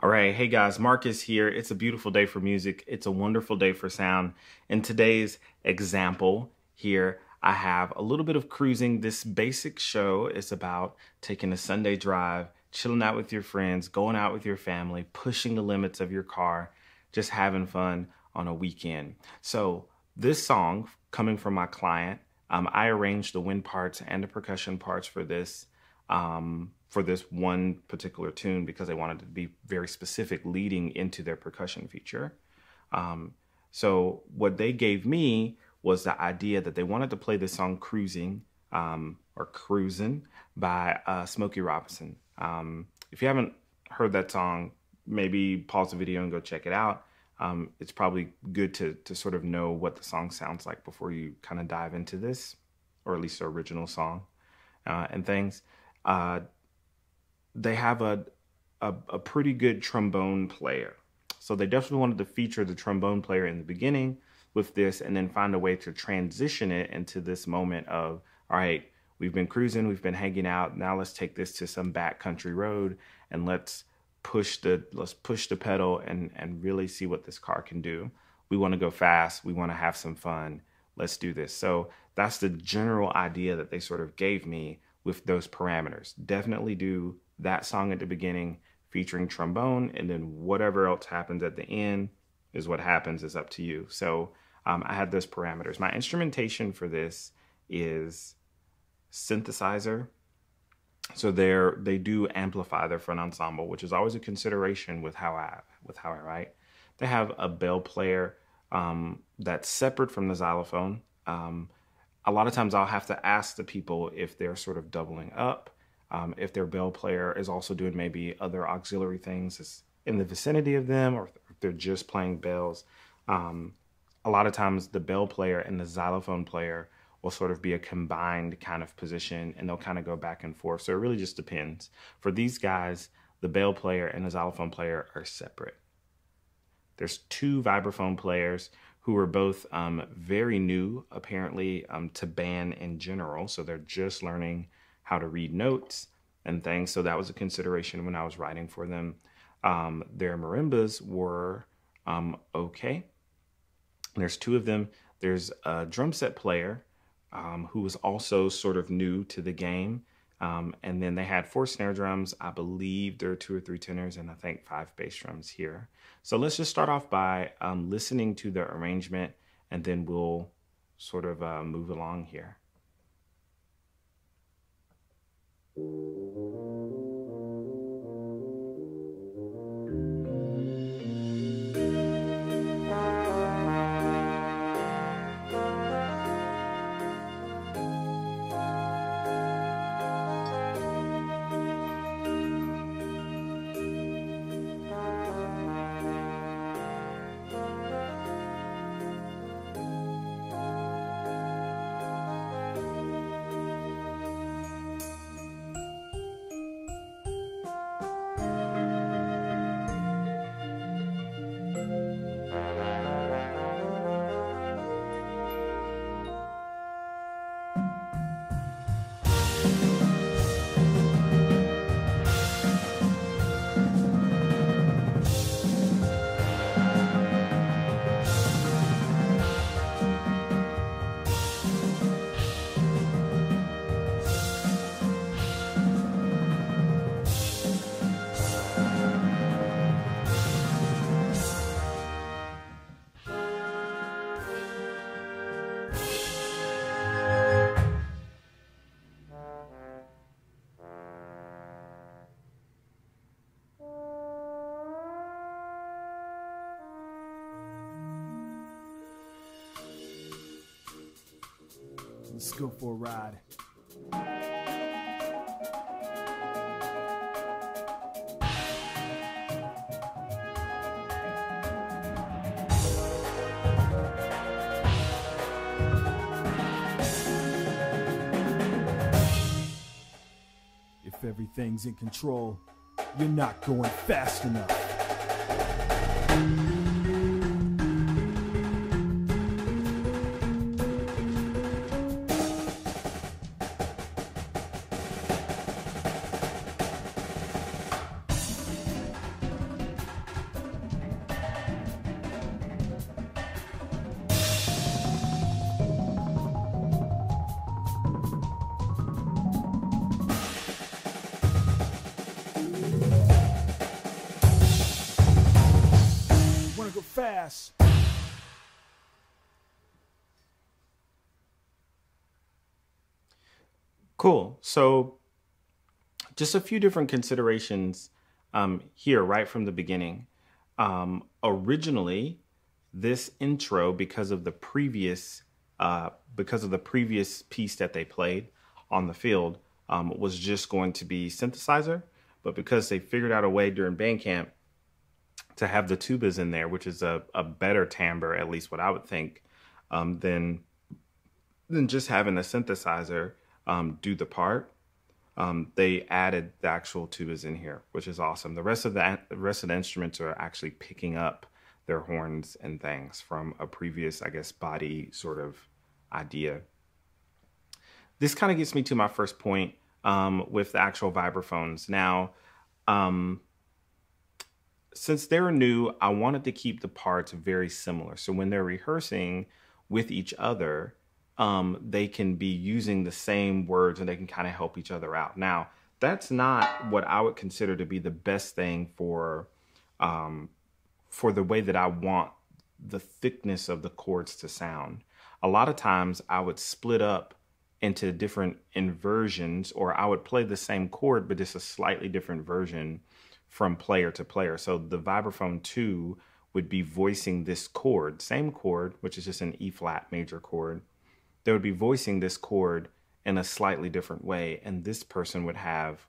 All right, hey guys, Marcus here. It's a beautiful day for music. It's a wonderful day for sound. In today's example here, I have a little bit of cruising. This basic show is about taking a Sunday drive, chilling out with your friends, going out with your family, pushing the limits of your car, just having fun on a weekend. So this song, coming from my client, I arranged the wind parts and the percussion parts for this one particular tune because they wanted it to be very specific leading into their percussion feature. So what they gave me was the idea that they wanted to play this song Cruising or Cruisin' by Smokey Robinson. If you haven't heard that song, maybe pause the video and go check it out. It's probably good to sort of know what the song sounds like before you kind of dive into this, or at least the original song and things. They have a pretty good trombone player. So they definitely wanted to feature the trombone player in the beginning with this and then find a way to transition it into this moment of, all right, we've been cruising, we've been hanging out, now let's take this to some backcountry road and let's push the pedal and really see what this car can do. We want to go fast, we want to have some fun, let's do this. So that's the general idea that they sort of gave me with those parameters. Definitely do that song at the beginning featuring trombone, and then whatever else happens at the end is what happens, is up to you. So I had those parameters. My instrumentation for this is synthesizer. So they do amplify their front ensemble, which is always a consideration with how I write. They have a bell player that's separate from the xylophone. A lot of times I'll have to ask the people if they're sort of doubling up, if their bell player is also doing maybe other auxiliary things in the vicinity of them, or if they're just playing bells. A lot of times the bell player and the xylophone player will sort of be a combined kind of position, and they'll kind of go back and forth. So it really just depends. For these guys, the bell player and the xylophone player are separate. There's two vibraphone players who are both very new, apparently, to band in general. So they're just learning how to read notes and things. So that was a consideration when I was writing for them. Their marimbas were okay. There's two of them. There's a drum set player who was also sort of new to the game. And then they had 4 snare drums. I believe there are 2 or 3 tenors, and I think 5 bass drums here. So let's just start off by listening to the arrangement, and then we'll sort of move along here. Let's go for a ride. If everything's in control, you're not going fast enough. Glass. Cool. So just a few different considerations here right from the beginning. Originally, this intro, because of the previous piece that they played on the field, was just going to be synthesizer. But because they figured out a way during band camp to have the tubas in there, which is a better timbre, at least what I would think, than just having a synthesizer do the part, they added the actual tubas in here, which is awesome. The rest of the instruments are actually picking up their horns and things from a previous, I guess, body sort of idea. This kind of gets me to my first point with the actual vibraphones. Now, since they're new, I wanted to keep the parts very similar. So when they're rehearsing with each other, they can be using the same words and they can kind of help each other out. Now, that's not what I would consider to be the best thing for the way that I want the thickness of the chords to sound. A lot of times I would split up into different inversions, or I would play the same chord, but just a slightly different version from player to player. So the vibraphone 2 would be voicing this chord, same chord, which is just an E flat major chord. They would be voicing this chord in a slightly different way, and this person would have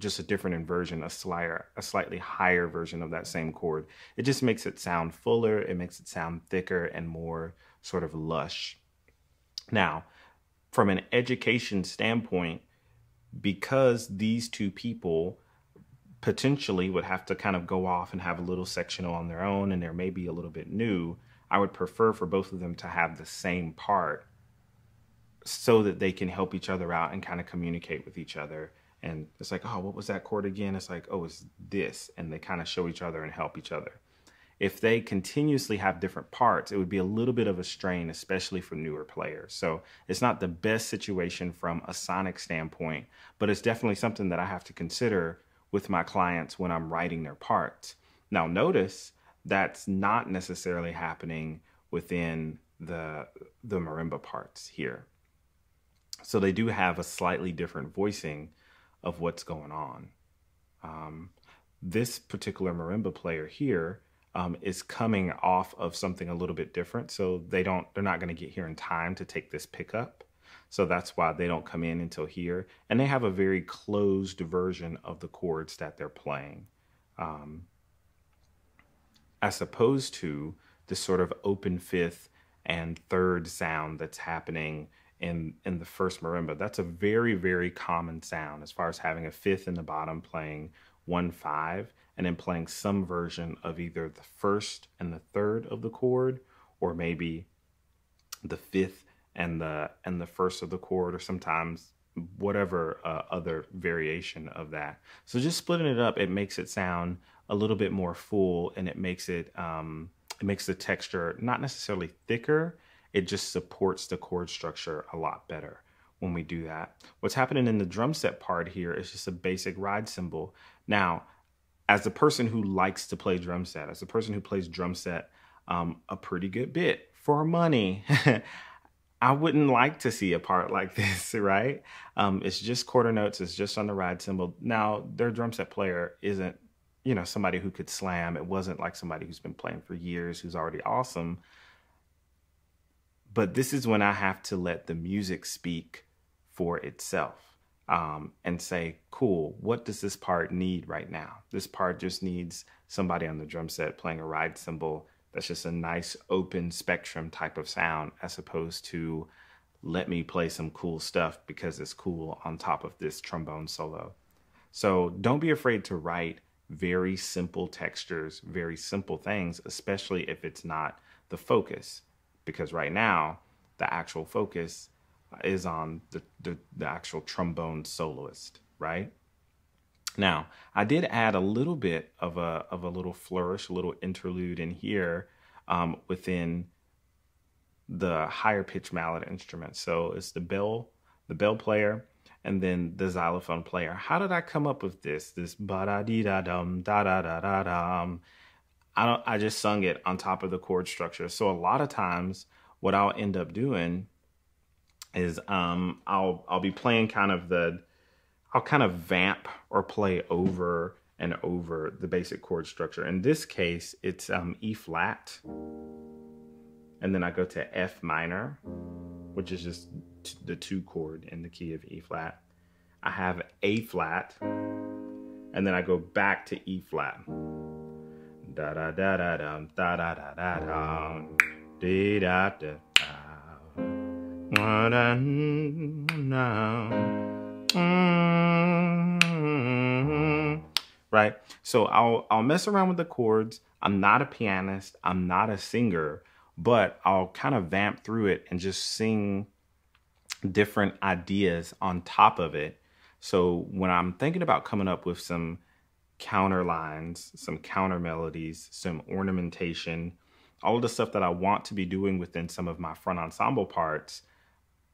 just a different inversion, a slightly higher version of that same chord. It just makes it sound fuller, it makes it sound thicker and more sort of lush. Now, from an education standpoint, because these two people potentially would have to kind of go off and have a little sectional on their own, and they're maybe a little bit new, I would prefer for both of them to have the same part so that they can help each other out and kind of communicate with each other. And it's like, oh, what was that chord again? It's like, oh, it's this. And they kind of show each other and help each other. If they continuously have different parts, it would be a little bit of a strain, especially for newer players. So it's not the best situation from a sonic standpoint, but it's definitely something that I have to consider with my clients when I'm writing their parts. Now, notice that's not necessarily happening within the marimba parts here. So they do have a slightly different voicing of what's going on. This particular marimba player here is coming off of something a little bit different, so they're not going to get here in time to take this pickup. So that's why they don't come in until here, and they have a very closed version of the chords that they're playing, as opposed to the sort of open fifth and third sound that's happening in the first marimba. That's a very, very common sound as far as having a fifth in the bottom playing 1/5 and then playing some version of either the first and the third of the chord, or maybe the fifth and the first of the chord, or sometimes whatever other variation of that. So just splitting it up, it makes it sound a little bit more full, and it makes the texture not necessarily thicker. It just supports the chord structure a lot better when we do that. What's happening in the drum set part here is just a basic ride cymbal. Now, as a person who likes to play drum set, as a person who plays drum set a pretty good bit for money, I wouldn't like to see a part like this, right? It's just quarter notes, it's just on the ride cymbal. Now, their drum set player isn't, you know, somebody who could slam. It wasn't like somebody who's been playing for years, who's already awesome. But this is when I have to let the music speak for itself and say, cool, what does this part need right now? This part just needs somebody on the drum set playing a ride cymbal. That's just a nice open spectrum type of sound, as opposed to let me play some cool stuff because it's cool on top of this trombone solo. So don't be afraid to write very simple textures, very simple things, especially if it's not the focus. Because right now, the actual focus is on the actual trombone soloist, right? Now, I did add a little bit of a little flourish, a little interlude in here within the higher pitch mallet instrument. So it's the bell player, and then the xylophone player. How did I come up with this? This ba-da-dee-da-dum, da-da-da-da-dum. I just sung it on top of the chord structure. So a lot of times what I'll end up doing is I'll be playing kind of the, I'll kind of vamp or play over and over the basic chord structure. In this case, it's E flat. And then I go to F minor, which is just the two chord in the key of E flat. I have A flat, and then I go back to E flat. Da da da da dum da da da da dum dee da da da da da. Right? So I'll mess around with the chords. I'm not a pianist, I'm not a singer, but I'll kind of vamp through it and just sing different ideas on top of it. So when I'm thinking about coming up with some counter lines, some counter melodies, some ornamentation, all the stuff that I want to be doing within some of my front ensemble parts,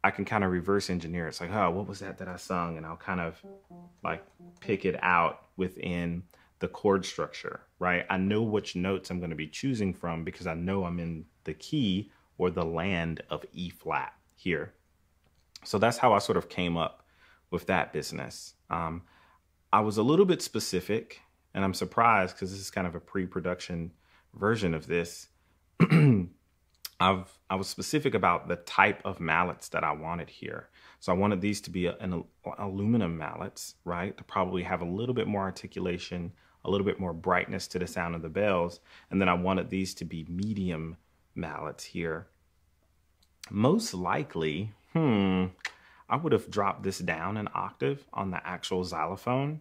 I can kind of reverse engineer. It's like, oh, what was that that I sung? And I'll kind of like pick it out within the chord structure, right? I know which notes I'm going to be choosing from because I know I'm in the key or the land of E flat here. So that's how I sort of came up with that business. I was a little bit specific, and I'm surprised because this is kind of a pre-production version of this. I was specific about the type of mallets that I wanted here. So I wanted these to be aluminum mallets, right? To probably have a little bit more articulation, a little bit more brightness to the sound of the bells. And then I wanted these to be medium mallets here. Most likely, I would have dropped this down an octave on the actual xylophone.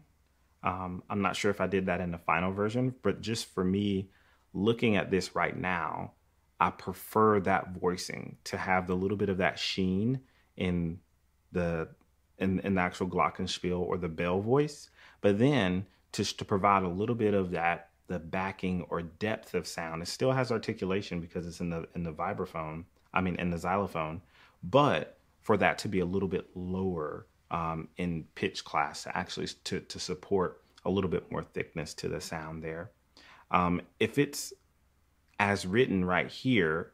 I'm not sure if I did that in the final version, but just for me looking at this right now, I prefer that voicing to have the little bit of that sheen in the in the actual glockenspiel or the bell voice, but then to provide a little bit of that, the backing or depth of sound. It still has articulation because it's in the vibraphone, I mean in the xylophone, but for that to be a little bit lower in pitch class, actually to support a little bit more thickness to the sound there. If it's as written right here,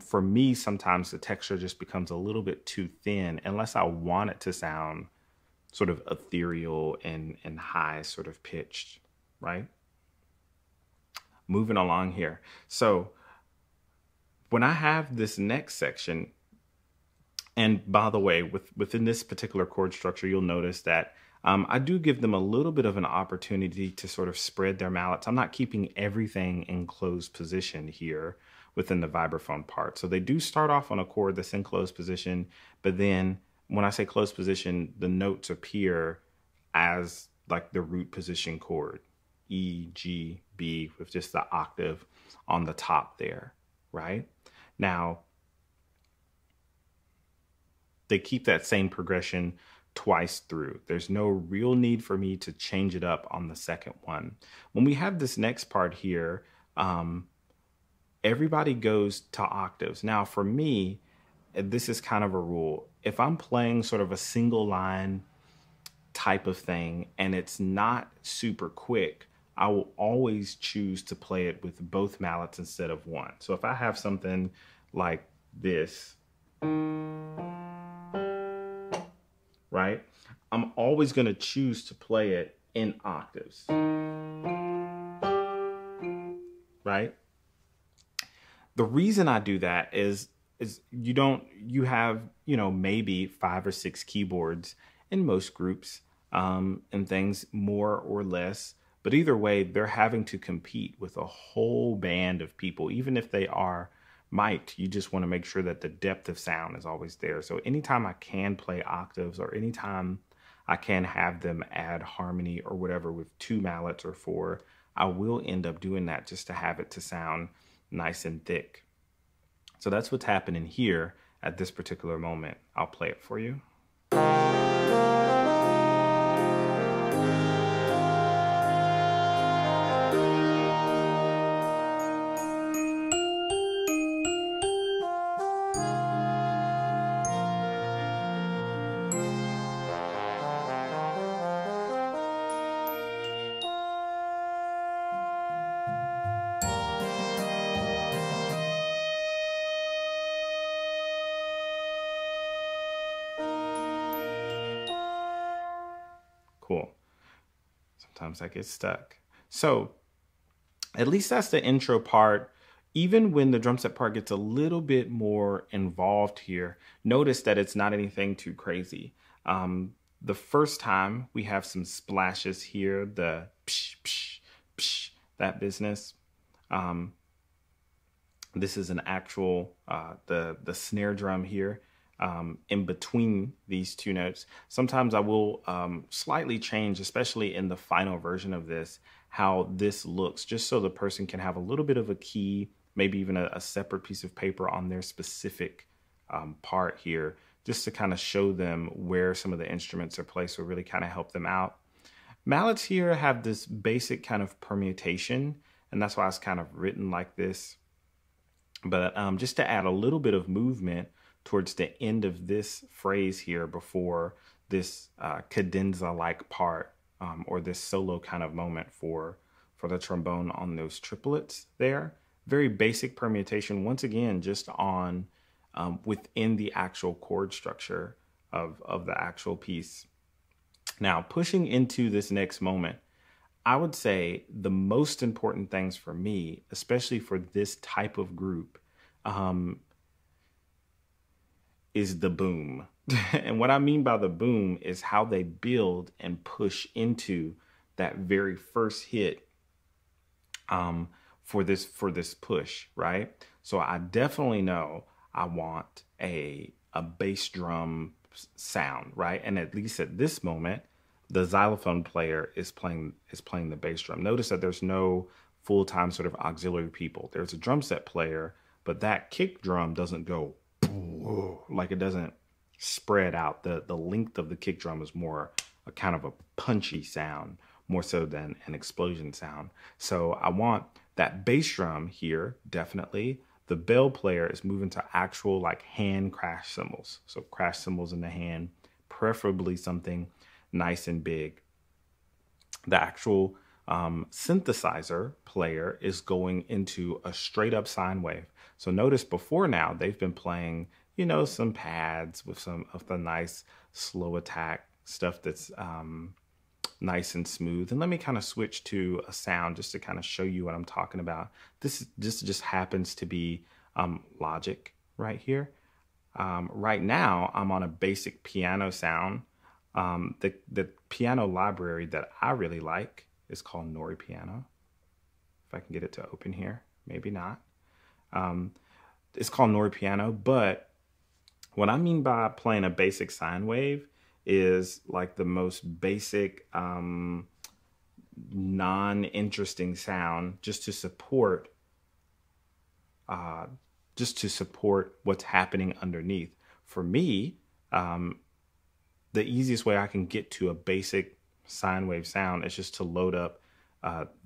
for me, sometimes the texture just becomes a little bit too thin unless I want it to sound sort of ethereal and high sort of pitched, right? Moving along here. So when I have this next section, and by the way, within this particular chord structure, you'll notice that I do give them a little bit of an opportunity to sort of spread their mallets. I'm not keeping everything in closed position here within the vibraphone part. So they do start off on a chord that's in closed position, but then when I say closed position, the notes appear as like the root position chord, E, G, B, with just the octave on the top there, right? Now, they keep that same progression twice through. There's no real need for me to change it up on the second one. When we have this next part here, everybody goes to octaves. Now for me, this is kind of a rule. If I'm playing sort of a single line type of thing and it's not super quick, I will always choose to play it with both mallets instead of one. So if I have something like this, right? I'm always going to choose to play it in octaves, right? The reason I do that is you have, you know, maybe 5 or 6 keyboards in most groups and things, more or less, but either way, they're having to compete with a whole band of people. Even if they are mic'd, you just want to make sure that the depth of sound is always there. So anytime I can play octaves or anytime I can have them add harmony or whatever with 2 mallets or 4, I will end up doing that just to have it to sound nice and thick. So that's what's happening here at this particular moment. I'll play it for you. Sometimes I get stuck. So at least that's the intro part. Even when the drum set part gets a little bit more involved here, notice that it's not anything too crazy. The first time we have some splashes here, the psh, psh, psh, that business. This is an actual, the snare drum here in between these two notes. Sometimes I will slightly change, especially in the final version of this, how this looks, just so the person can have a little bit of a key, maybe even a separate piece of paper on their specific part here, just to kind of show them where some of the instruments are placed, or really kind of help them out. Mallets here have this basic kind of permutation, and that's why it's kind of written like this. But just to add a little bit of movement towards the end of this phrase here before this cadenza-like part, or this solo kind of moment for the trombone on those triplets there. Very basic permutation, once again, just on within the actual chord structure of the actual piece. Now, pushing into this next moment, I would say the most important things for me, especially for this type of group, is the boom. And what I mean by the boom is how they build and push into that very first hit for this push, right? So I definitely know I want a bass drum sound, right? And at least at this moment, the xylophone player is playing the bass drum. Notice that there's no full-time sort of auxiliary people. There's a drum set player, but that kick drum doesn't go like, it doesn't spread out. The length of the kick drum is more a kind of a punchy sound, more so than an explosion sound. So I want that bass drum here, definitely. The bell player is moving to actual like hand crash cymbals. So crash cymbals in the hand, preferably something nice and big. The actual synthesizer player is going into a straight up sine wave. So notice before now, they've been playing, you know, some pads with some of the nice slow attack stuff that's nice and smooth. And let me kind of switch to a sound just to kind of show you what I'm talking about. This just happens to be Logic right here. Right now, I'm on a basic piano sound. The piano library that I really like is called Nori Piano. If I can get it to open here, maybe not. It's called Nori Piano, but what I mean by playing a basic sine wave is like the most basic, non-interesting sound just to support what's happening underneath. For me, the easiest way I can get to a basic sine wave sound is just to load up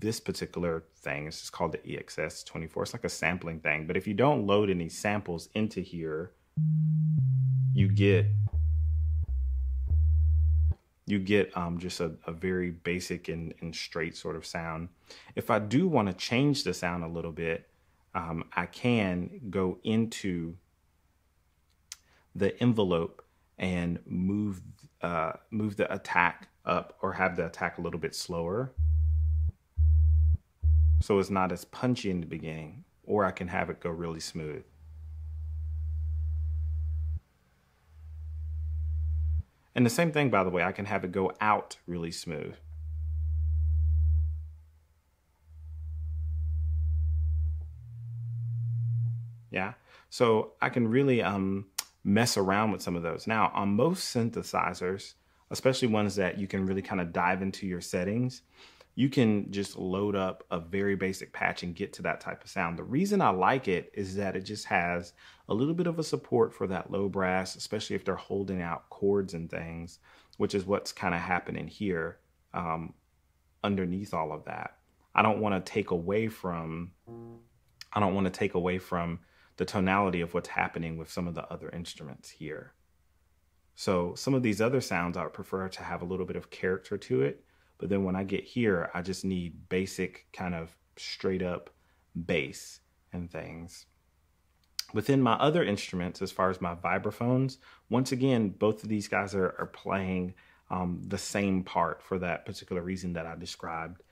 this particular thing. It's just called the EXS24. It's like a sampling thing, but if you don't load any samples into here, you get just a very basic and straight sort of sound. If I do want to change the sound a little bit, I can go into the envelope and move the attack up, or have the attack a little bit slower, so it's not as punchy in the beginning, or I can have it go really smooth. And the same thing, by the way, I can have it go out really smooth. Yeah, so I can really mess around with some of those. Now, on most synthesizers, especially ones that you can really kind of dive into your settings, you can just load up a very basic patch and get to that type of sound. The reason I like it is that it just has a little bit of a support for that low brass, especially if they're holding out chords and things, which is what's kind of happening here underneath all of that. I don't want to take away from the tonality of what's happening with some of the other instruments here. So some of these other sounds I would prefer to have a little bit of character to it. But then when I get here, I just need basic kind of straight up bass and things. Within my other instruments, as far as my vibraphones, once again, both of these guys are playing the same part for that particular reason that I described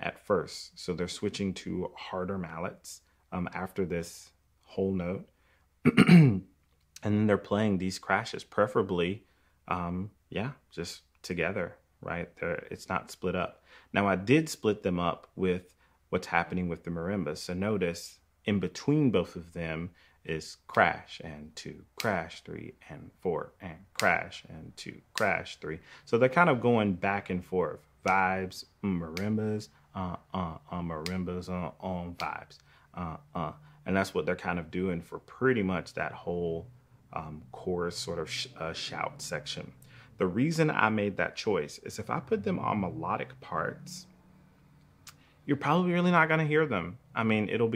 at first. So they're switching to harder mallets after this whole note. And then they're playing these crashes, preferably, yeah, just together, right? It's not split up. Now I did split them up with what's happening with the marimba. So notice in between both of them is crash and two, crash three and four, and crash and two, crash three. So they're kind of going back and forth. Vibes, marimbas, marimbas, vibes, And that's what they're kind of doing for pretty much that whole chorus sort of shout section. The reason I made that choice is if I put them on melodic parts, you're probably really not gonna hear them. I mean, it'll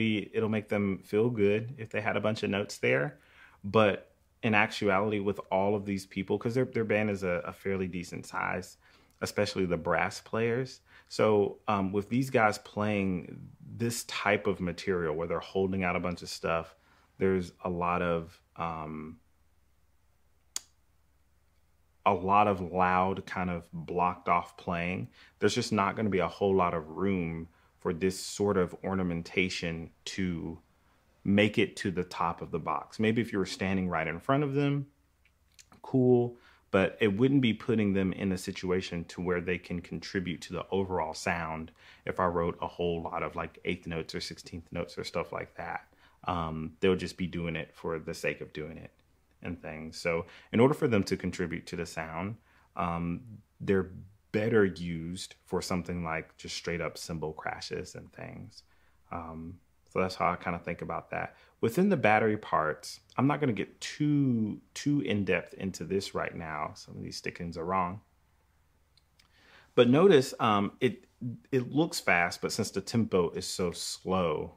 make them feel good if they had a bunch of notes there, but in actuality with all of these people, because their band is a fairly decent size, especially the brass players. So with these guys playing this type of material where they're holding out a bunch of stuff, there's a lot of loud kind of blocked off playing. There's just not gonna be a whole lot of room for this sort of ornamentation to make it to the top of the box. Maybe if you were standing right in front of them, cool. But it wouldn't be putting them in a situation to where they can contribute to the overall sound if I wrote a whole lot of like 8th notes or 16th notes or stuff like that. They'll just be doing it for the sake of doing it and things. So in order for them to contribute to the sound, they're better used for something like just straight up cymbal crashes and things. So that's how I kind of think about that. Within the battery parts, I'm not going to get too in-depth into this right now. Some of these stickings are wrong. But notice it looks fast, but since the tempo is so slow,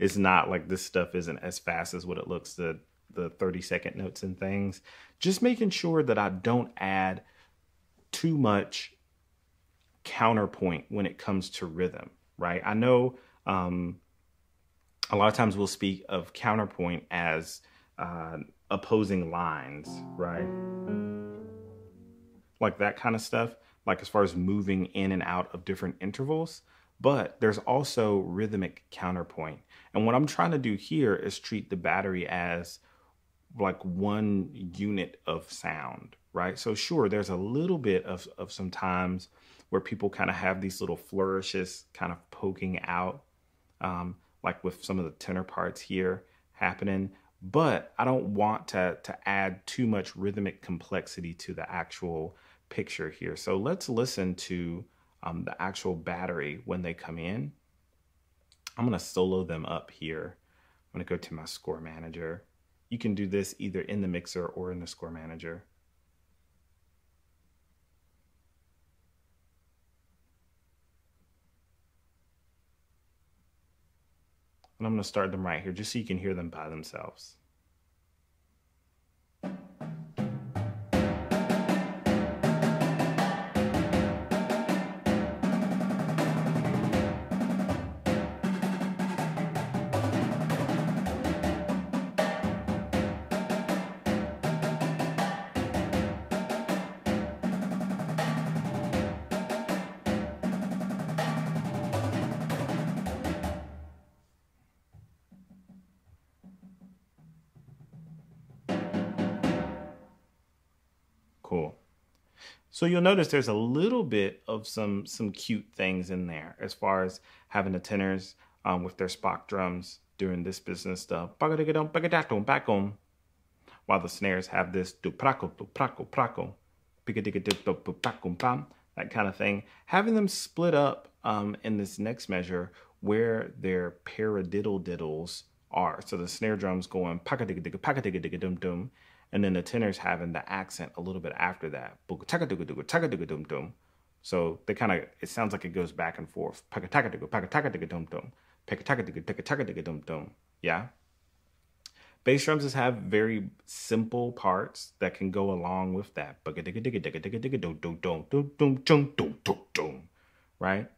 it's not like this stuff isn't as fast as what it looks, the 30-second notes and things. Just making sure that I don't add too much counterpoint when it comes to rhythm, right? I know... a lot of times we'll speak of counterpoint as opposing lines, right? Like that kind of stuff, like as far as moving in and out of different intervals, but there's also rhythmic counterpoint. And what I'm trying to do here is treat the battery as like one unit of sound, right? So sure, there's a little bit of some times where people kind of have these little flourishes kind of poking out, like with some of the tenor parts here happening, but I don't want to add too much rhythmic complexity to the actual picture here. So let's listen to the actual battery when they come in. I'm gonna solo them up here. I'm gonna go to my score manager. You can do this either in the mixer or in the score manager. And I'm going to start them right here just so you can hear them by themselves. Cool. So you'll notice there's a little bit of some cute things in there as far as having the tenors with their Spock drums doing this business stuff, while the snares have this that kind of thing. Having them split up in this next measure where their paradiddle diddles are. So the snare drums going dum, and then the tenors having the accent a little bit after that. So they kind of, it sounds like it goes back and forth. Yeah. Bass drums just have very simple parts that can go along with that. Right?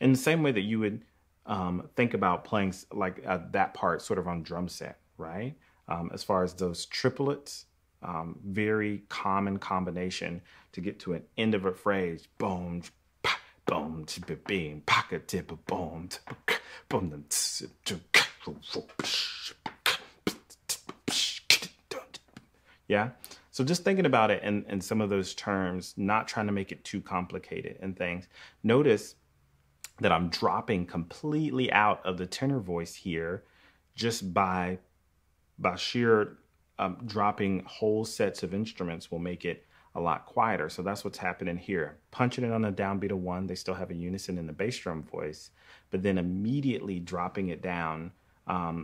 In the same way that you would think about playing like that part sort of on drum set, right? As far as those triplets, very common combination to get to an end of a phrase. Boom, boom, beam, pocket tip, boom, boom, yeah. So just thinking about it and some of those terms, not trying to make it too complicated and things. Notice that I'm dropping completely out of the tenor voice here just by sheer dropping whole sets of instruments will make it a lot quieter. So that's what's happening here. Punching it on a downbeat of one, they still have a unison in the bass drum voice, but then immediately dropping it down.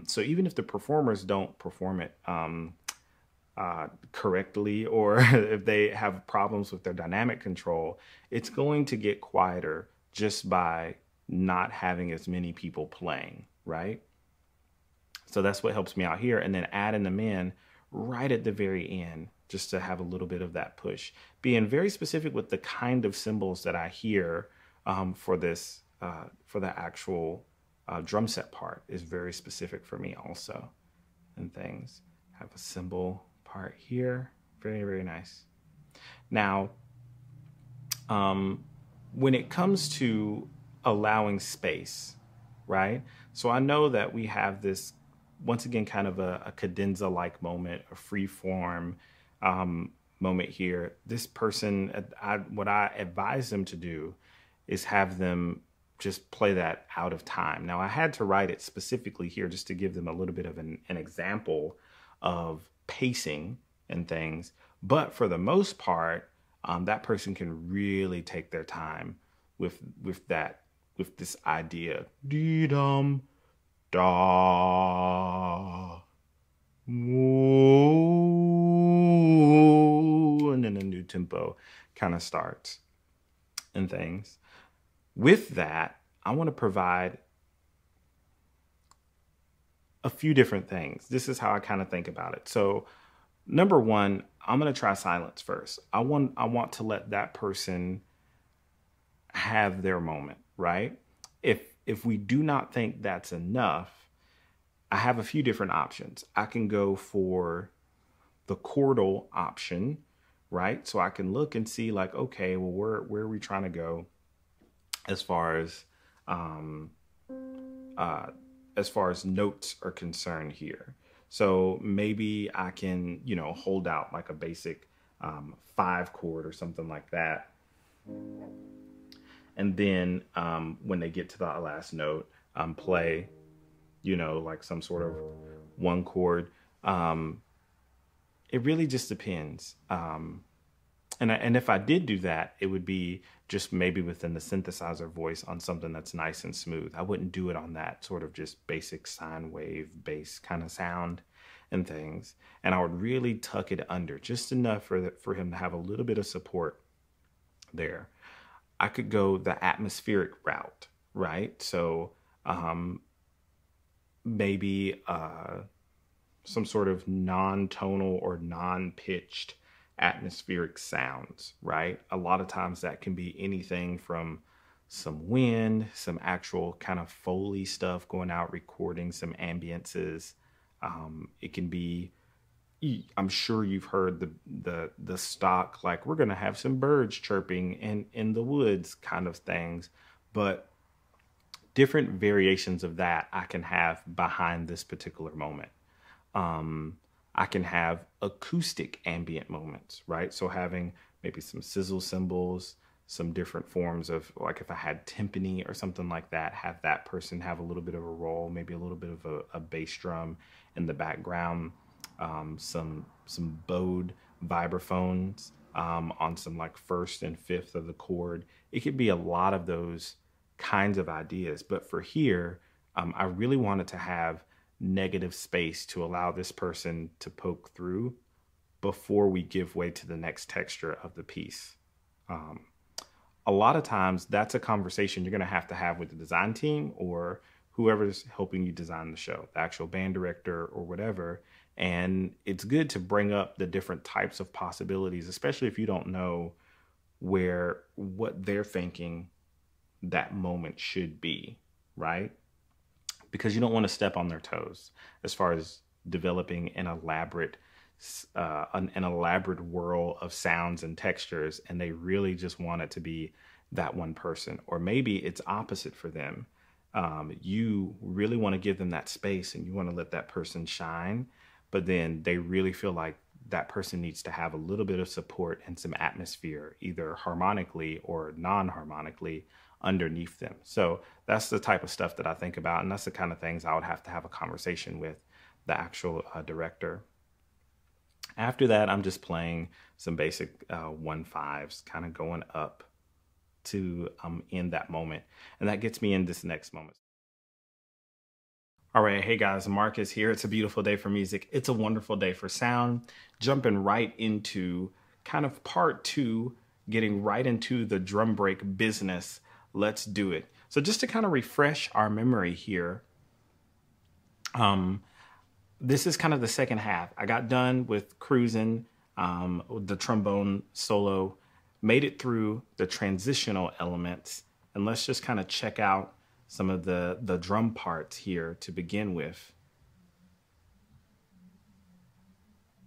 So even if the performers don't perform it correctly, or if they have problems with their dynamic control, it's going to get quieter just by not having as many people playing, right? So that's what helps me out here. And then adding them in right at the very end, just to have a little bit of that push. Being very specific with the kind of cymbals that I hear for the actual drum set part is very specific for me also, and things. Have a cymbal part here. Very, very nice. Now, when it comes to allowing space, right? So I know that we have this, once again, kind of a cadenza-like moment, a free-form moment here. This person, what I advise them to do is have them just play that out of time. Now, I had to write it specifically here just to give them a little bit of an example of pacing and things. But for the most part, that person can really take their time with this idea. Dee dum da, whoa, and then a new tempo kind of starts and things. With that, I want to provide a few different things. This is how I kind of think about it. So number one, I'm going to try silence first. I want to let that person have their moment, right? If we do not think that's enough, I have a few different options. I can go for the chordal option, right? So I can look and see like, okay, well, where are we trying to go as far as notes are concerned here. So maybe I can, you know, hold out like a basic 5 chord or something like that. And then when they get to the last note, play, you know, like some sort of 1 chord. It really just depends. And if I did do that, it would be just maybe within the synthesizer voice on something that's nice and smooth. I wouldn't do it on that sort of just basic sine wave bass kind of sound and things. And I would really tuck it under just enough for him to have a little bit of support there. I could go the atmospheric route, right? So maybe some sort of non-tonal or non-pitched atmospheric sounds, right? A lot of times that can be anything from some wind, some actual kind of Foley stuff going out, recording some ambiences. It can be, I'm sure you've heard the stock, like we're going to have some birds chirping in the woods kind of things, but different variations of that I can have behind this particular moment. I can have acoustic ambient moments, right? So having maybe some sizzle cymbals, some different forms of, like if I had timpani or something like that, have that person have a little bit of a roll, maybe a little bit of a bass drum in the background, some bowed vibraphones on some like 1st and 5th of the chord. It could be a lot of those kinds of ideas. But for here, I really wanted to have negative space to allow this person to poke through before we give way to the next texture of the piece. A lot of times that's a conversation you're going to have with the design team or whoever's helping you design the show, the actual band director or whatever. And it's good to bring up the different types of possibilities, especially if you don't know what they're thinking that moment should be, right? Because you don't want to step on their toes as far as developing an elaborate an elaborate whirl of sounds and textures, and they really just want it to be that one person. Or maybe it's opposite for them. You really want to give them that space and you want to let that person shine, but then they really feel like that person needs to have a little bit of support and some atmosphere, either harmonically or non-harmonically, underneath them. So that's the type of stuff that I think about, and that's the kind of things I would have to have a conversation with the actual director. After that, I'm just playing some basic 1/5s, kind of going up to in that moment. And that gets me in this next moment. All right, hey guys, Marcus here. It's a beautiful day for music. It's a wonderful day for sound. Jumping right into kind of part two, getting right into the drum break business. Let's do it. So just to kind of refresh our memory here, this is kind of the second half. I got done with cruising, the trombone solo, made it through the transitional elements, and let's just kind of check out some of the drum parts here to begin with.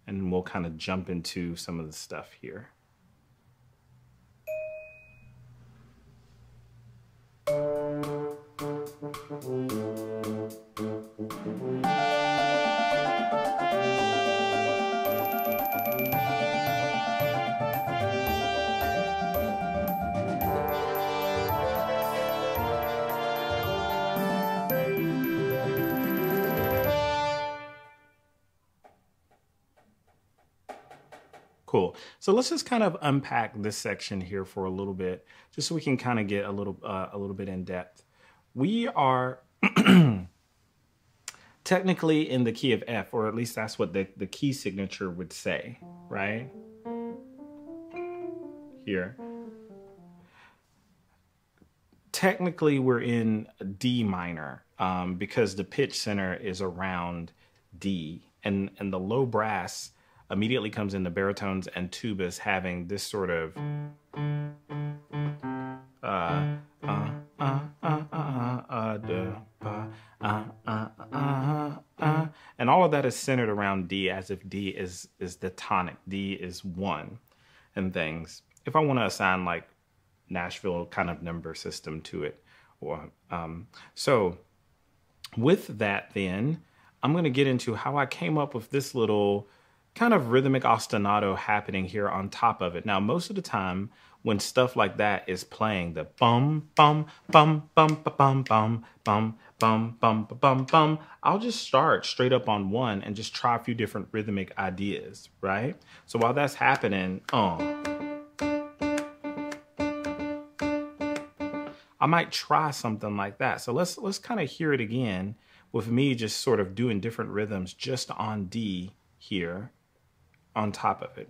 And we'll kind of jump into some of the stuff here. Cool. So let's just kind of unpack this section here for a little bit, just so we can kind of get a little bit in depth. We are technically in the key of F, or at least that's what the key signature would say, right? Here. Technically, we're in D minor because the pitch center is around D, and the low brass immediately comes in the baritones and tubas, having this sort of and all of that is centered around D, as if D is the tonic. D is one and things. If I want to assign like Nashville kind of number system to it, or so with that, then I'm going to get into how I came up with this little kind of rhythmic ostinato happening here on top of it. Now, most of the time when stuff like that is playing, the bum bum bum bum bum bum bum bum bum bum bum, I'll just start straight up on one and just try a few different rhythmic ideas, right? So while that's happening, I might try something like that. So let's kind of hear it again with me just sort of doing different rhythms just on D here on top of it.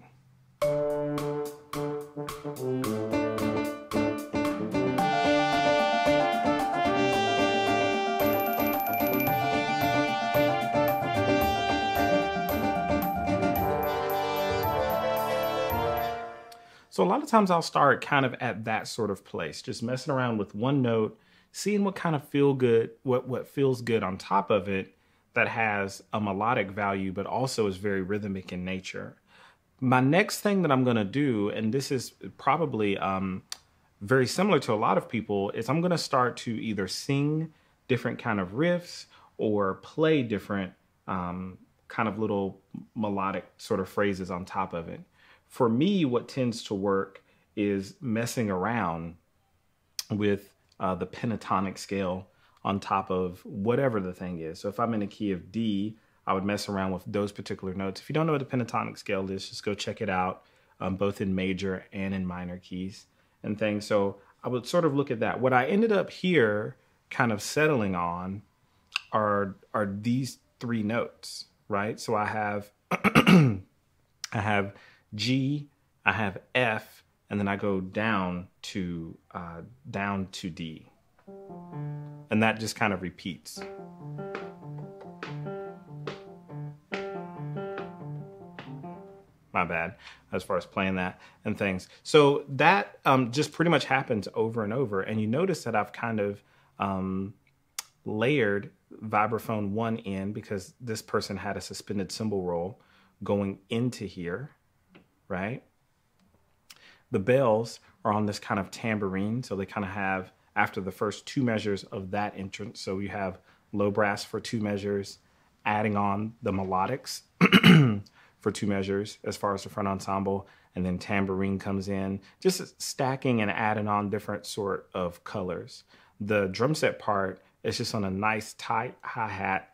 So a lot of times I'll start kind of at that sort of place, just messing around with one note, seeing what kind of feel good, what feels good on top of it that has a melodic value, but also is very rhythmic in nature. My next thing that I'm gonna do, and this is probably very similar to a lot of people, is I'm gonna start to either sing different kind of riffs or play different kind of little melodic sort of phrases on top of it. For me, what tends to work is messing around with the pentatonic scale on top of whatever the thing is. So if I'm in a key of D, I would mess around with those particular notes. If you don't know what a pentatonic scale is, just go check it out, both in major and in minor keys and things. So I would sort of look at that. What I ended up here kind of settling on are these three notes, right? So I have, I have G, I have F, and then I go down to D. And that just kind of repeats. My bad, as far as playing that and things. So that just pretty much happens over and over. And you notice that I've kind of layered vibraphone one in because this person had a suspended cymbal roll going into here, right? The bells are on this kind of tambourine, so they kind of have, after the first two measures of that entrance, so you have low brass for two measures, adding on the melodics for two measures as far as the front ensemble, and then tambourine comes in, just stacking and adding on different sort of colors. The drum set part is just on a nice tight hi-hat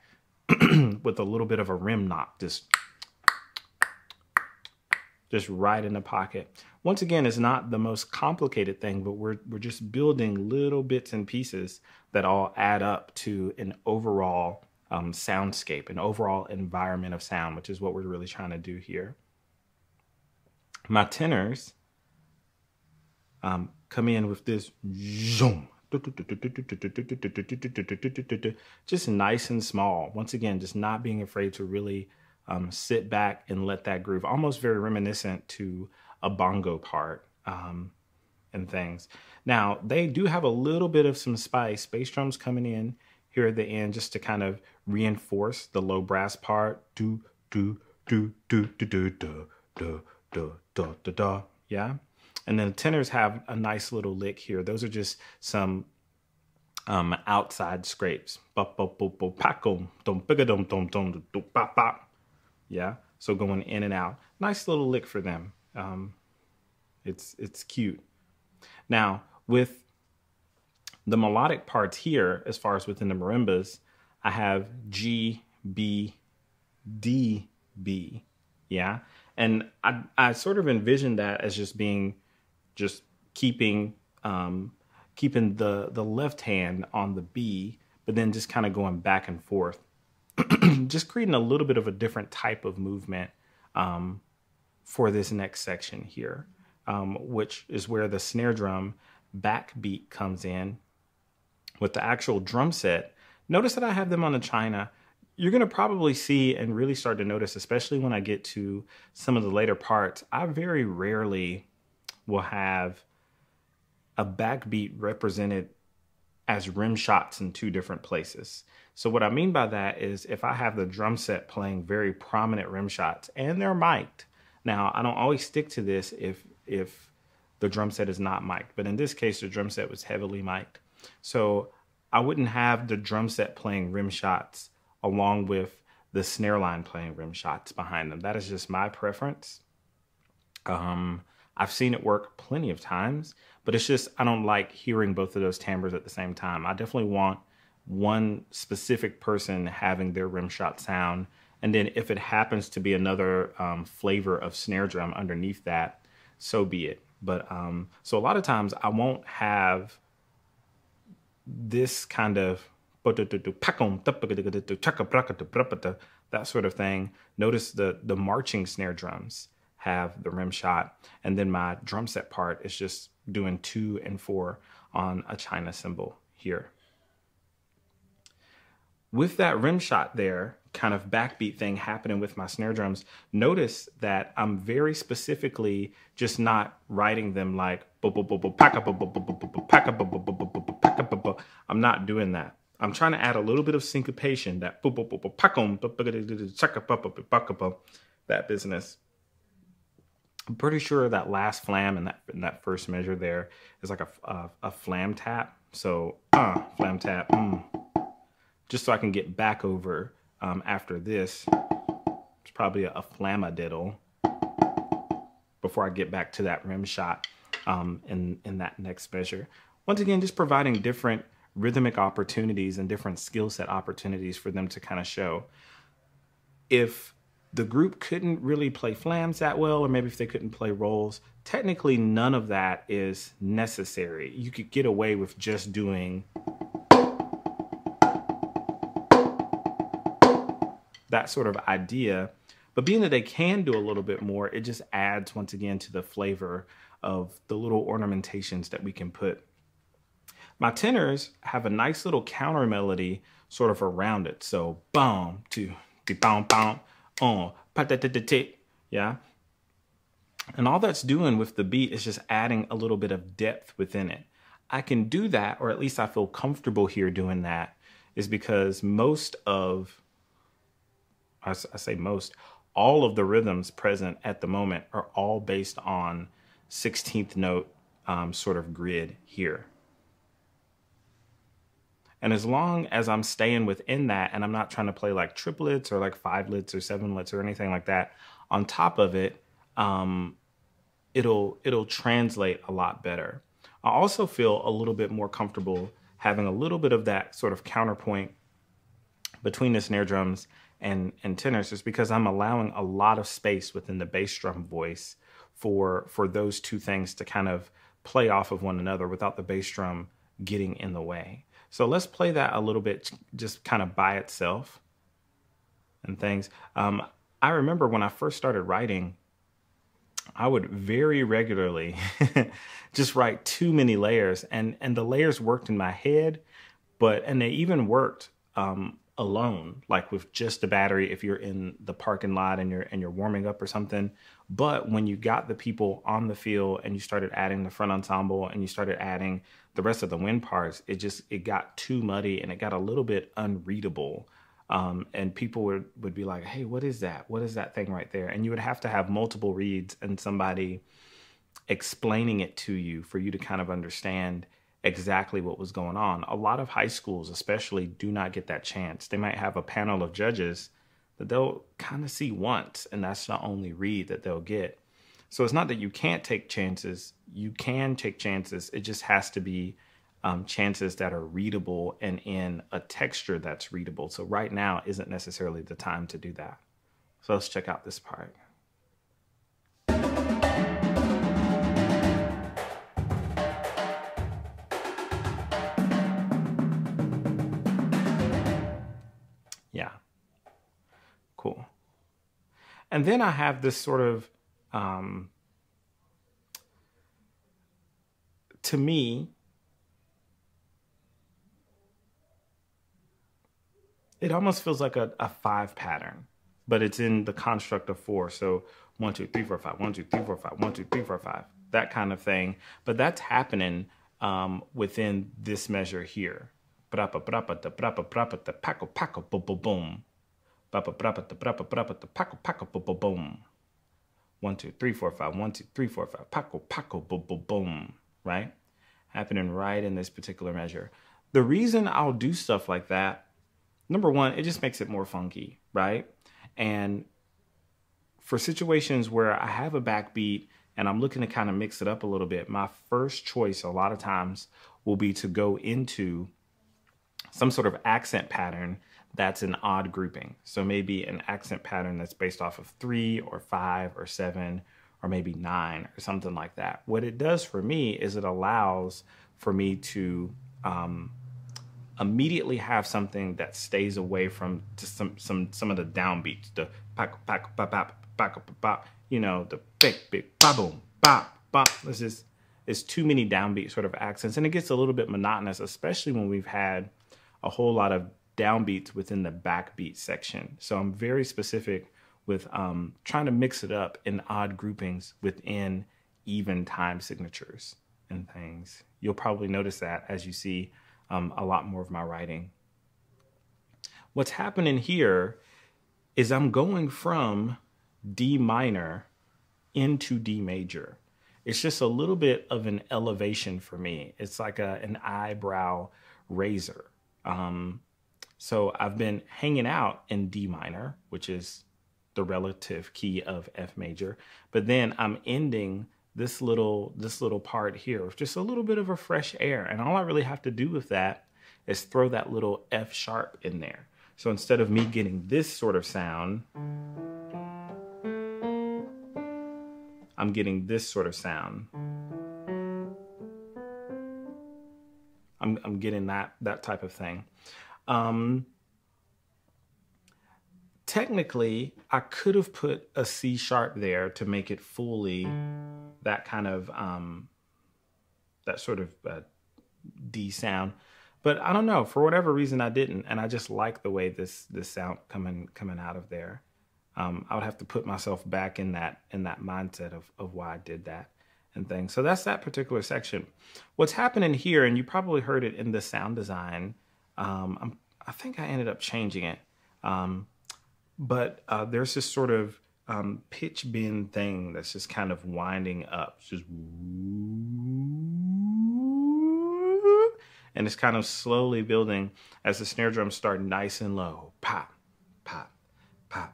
with a little bit of a rim knock, just right in the pocket. Once again, it's not the most complicated thing, but we're just building little bits and pieces that all add up to an overall soundscape, an overall environment of sound, which is what we're really trying to do here. My tenors come in with this zoom, just nice and small. Once again, just not being afraid to really sit back and let that groove, almost very reminiscent to a bongo part and things. Now, they do have a little bit of some spice. Bass drums coming in here at the end just to kind of reinforce the low brass part. Do, do, do, do, do, do, do, do, do, do, do, do, yeah? And then the tenors have a nice little lick here. Those are just some outside scrapes. Bop, bop, bop, bop, paco, dum, bigga, dum, dum, dum, dum, bop, bop. Yeah, so going in and out. Nice little lick for them. It's cute. Now, with the melodic parts here, as far as within the marimbas, I have G, B, D, B, yeah? And I sort of envisioned that as just being, just keeping the left hand on the B, but then just kind of going back and forth. Just creating a little bit of a different type of movement for this next section here, which is where the snare drum backbeat comes in with the actual drum set. Notice that I have them on the china. You're going to probably see and really start to notice, especially when I get to some of the later parts, I very rarely will have a backbeat represented as rim shots in two different places. So what I mean by that is if I have the drum set playing very prominent rim shots and they're mic'd. Now, I don't always stick to this if the drum set is not mic'd, but in this case, the drum set was heavily mic'd. So I wouldn't have the drum set playing rim shots along with the snare line playing rim shots behind them. That is just my preference. I've seen it work plenty of times, but it's just, I don't like hearing both of those timbres at the same time. I definitely want one specific person having their rim shot sound. And then if it happens to be another flavor of snare drum underneath that, so be it. But so a lot of times I won't have this kind of that sort of thing. Notice the marching snare drums have the rim shot, and then my drum set part is just doing 2 and 4 on a china cymbal here. With that rim shot there, kind of backbeat thing happening with my snare drums, notice that I'm very specifically just not writing them like, I'm not doing that. I'm trying to add a little bit of syncopation, that business. I'm pretty sure that last flam and that first measure there is like a flam tap. So flam tap, just so I can get back over after this. It's probably a flammadiddle before I get back to that rim shot in that next measure. Once again, just providing different rhythmic opportunities and different skill set opportunities for them to kind of show. If the group couldn't really play flams that well, or maybe if they couldn't play rolls, technically none of that is necessary. You could get away with just doing that sort of idea. But being that they can do a little bit more, it just adds, once again, to the flavor of the little ornamentations that we can put. My tenors have a nice little counter melody sort of around it. So, boom, two, de boom, boom. Yeah, and all that's doing with the beat is just adding a little bit of depth within it. I can do that, or at least I feel comfortable here doing that, is because most of, I say most, all of the rhythms present at the moment are all based on 16th note sort of grid here. And as long as I'm staying within that and I'm not trying to play like triplets or like fivelets or sevenlets or anything like that on top of it, it'll translate a lot better. I also feel a little bit more comfortable having a little bit of that sort of counterpoint between the snare drums and tenors, just because I'm allowing a lot of space within the bass drum voice for those two things to kind of play off of one another without the bass drum getting in the way. So let's play that a little bit just kind of by itself and things. I remember when I first started writing, I would very regularly just write too many layers, and the layers worked in my head, and they even worked alone, like with just a battery if you're in the parking lot and you're warming up or something. But when you got the people on the field and you started adding the front ensemble and you started adding the rest of the wind parts, it got too muddy and it got a little bit unreadable. And people would be like, hey, what is that? What is that thing right there? And you would have to have multiple reads and somebody explaining it to you for you to kind of understand exactly what was going on. A lot of high schools especially do not get that chance. They might have a panel of judges that they'll kind of see once, and that's the only read that they'll get. So it's not that you can't take chances. You can take chances. It just has to be chances that are readable and in a texture that's readable. So right now isn't necessarily the time to do that. So let's check out this part. Yeah, cool. And then I have this sort of, to me, it almost feels like a five pattern, but it's in the construct of four. So 1, 2, 3, 4, 5, 1, 2, 3, 4, 5, 1, 2, 3, 4, 5, that kind of thing. But that's happening within this measure here. Right? Happening right in this particular measure. The reason I'll do stuff like that, number one, it just makes it more funky, right? And for situations where I have a backbeat and I'm looking to kind of mix it up a little bit, my first choice a lot of times will be to go into some sort of accent pattern that's an odd grouping. So maybe an accent pattern that's based off of 3 or 5 or 7 or maybe 9 or something like that. What it does for me is it allows for me to immediately have something that stays away from just some of the downbeats, the pack pack pop pop pop pop, you know, the big big ba boom bop bop. This is, it's too many downbeat sort of accents, and it gets a little bit monotonous, especially when we've had a whole lot of downbeats within the backbeat section. So I'm very specific with trying to mix it up in odd groupings within even time signatures and things. You'll probably notice that as you see a lot more of my writing. What's happening here is I'm going from D minor into D major. It's just a little bit of an elevation for me. It's like an eyebrow raiser. So I've been hanging out in D minor, which is the relative key of F major, but then I'm ending this little part here, just a little bit of a fresh air. And all I really have to do with that is throw that little F sharp in there. So instead of me getting this sort of sound, I'm getting this sort of sound. I'm getting that type of thing. Technically, I could have put a C sharp there to make it fully that kind of, that sort of D sound, but I don't know, for whatever reason I didn't, and I just like the way this sound coming out of there. I would have to put myself back in that mindset of why I did that and things. So that's that particular section. What's happening here, and you probably heard it in the sound design, I think I ended up changing it. But there's this sort of pitch bend thing that's just kind of winding up. It's just, and it's kind of slowly building as the snare drums start nice and low. Pop, pop, pop,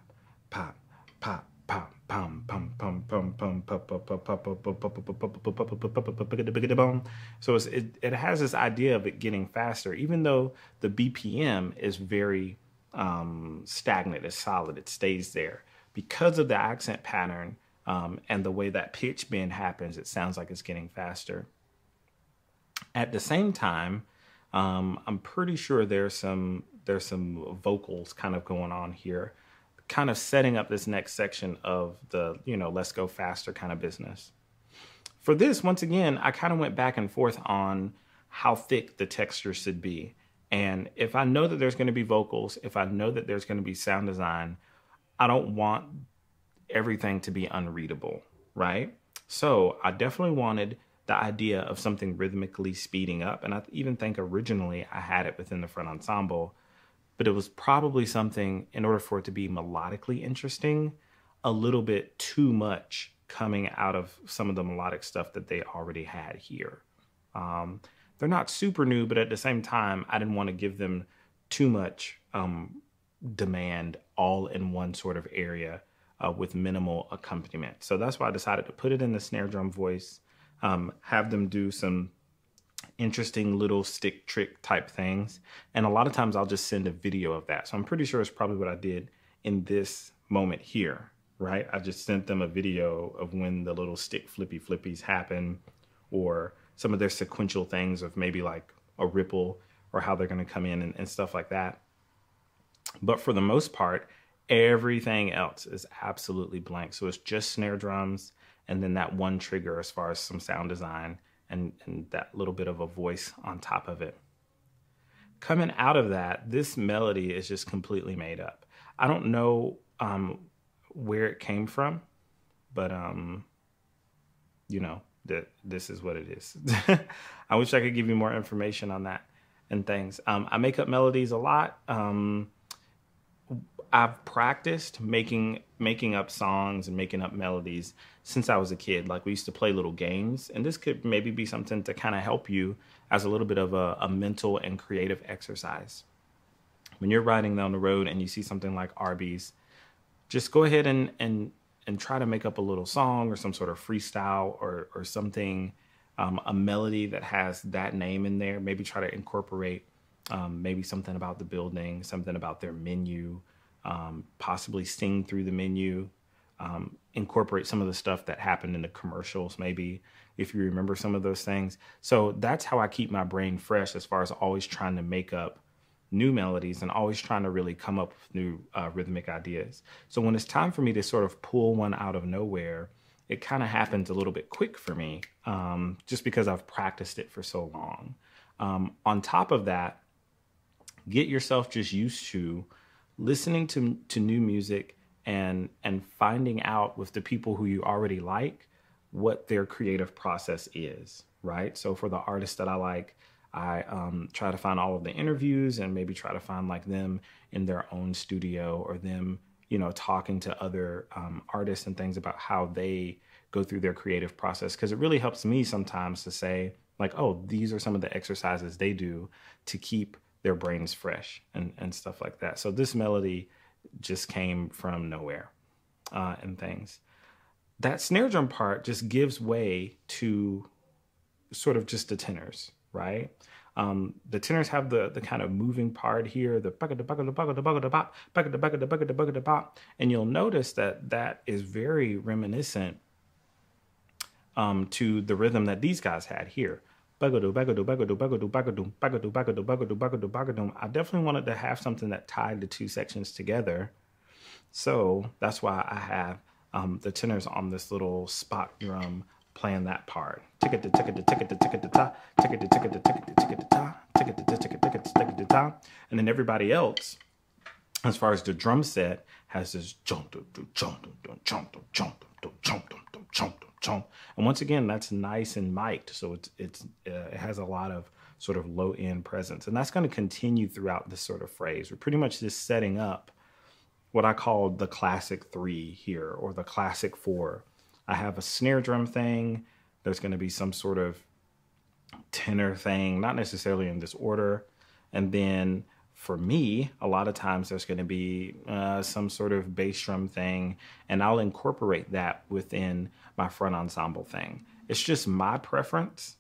pop, pop, pop, pom, pom, pom, pom, pom, pom, pom, pom, pom, pom, pom, pom, pom, pom, pom. So it has this idea of it getting faster, even though the BPM is very stagnant, it's solid, it stays there. Because of the accent pattern and the way that pitch bend happens, it sounds like it's getting faster. At the same time, I'm pretty sure there's some vocals kind of going on here, kind of setting up this next section of the, you know, let's go faster kind of business. For this, once again, I kind of went back and forth on how thick the texture should be. And if I know that there's going to be vocals, if I know that there's going to be sound design, I don't want everything to be unreadable, right? So I definitely wanted the idea of something rhythmically speeding up. And I even think originally I had it within the front ensemble, but it was probably something, in order for it to be melodically interesting, a little bit too much coming out of some of the melodic stuff that they already had here. They're not super new, but at the same time, I didn't want to give them too much demand all in one sort of area with minimal accompaniment. So that's why I decided to put it in the snare drum voice, have them do some interesting little stick trick type things. And a lot of times I'll just send a video of that. So I'm pretty sure it's probably what I did in this moment here, right? I just sent them a video of when the little stick flippy flippies happen, or some of their sequential things of maybe like a ripple or how they're gonna come in and stuff like that. But for the most part, everything else is absolutely blank. So it's just snare drums and then that one trigger as far as some sound design and that little bit of a voice on top of it. Coming out of that, this melody is just completely made up. I don't know where it came from, but you know, this is what it is. I wish I could give you more information on that and things. I make up melodies a lot. I've practiced making up songs and making up melodies since I was a kid. Like, we used to play little games, and this could maybe be something to kind of help you as a little bit of a mental and creative exercise. When you're riding down the road and you see something like Arby's, just go ahead and try to make up a little song or some sort of freestyle or something, a melody that has that name in there. Maybe try to incorporate maybe something about the building, something about their menu, possibly sing through the menu, incorporate some of the stuff that happened in the commercials, maybe, if you remember some of those things. So that's how I keep my brain fresh, as far as always trying to make up new melodies and always trying to really come up with new rhythmic ideas. So when it's time for me to sort of pull one out of nowhere, it kind of happens a little bit quick for me, just because I've practiced it for so long. On top of that, get yourself just used to listening to new music and finding out with the people who you already like what their creative process is, right? So for the artists that I like, I try to find all of the interviews and maybe try to find like them in their own studio, or them, you know, talking to other artists and things about how they go through their creative process. Because it really helps me sometimes to say like, oh, these are some of the exercises they do to keep their brains fresh and stuff like that. So this melody just came from nowhere and things. That snare drum part just gives way to sort of just the tenors, right? The tenors have the kind of moving part here, the bucket, the bucket, the bucket, the bucket, the pop, bucket, the bucket, the bucket, the bucket, the pop. And you'll notice that that is very reminiscent to the rhythm that these guys had here. I definitely wanted to have something that tied the two sections together. So that's why I have the tenors on this little spot drum playing that part. And then everybody else, as far as the drum set, has this chomp, chomp, chomp, chomp, chomp, chomp, chomp. And once again, that's nice and mic'd, so it has a lot of sort of low end presence, and that's going to continue throughout this sort of phrase. We're pretty much just setting up what I call the classic three here, or the classic four. I have a snare drum thing. There's going to be some sort of tenor thing, not necessarily in this order. And then for me, a lot of times there's going to be some sort of bass drum thing, and I'll incorporate that within my front ensemble thing. It's just my preference.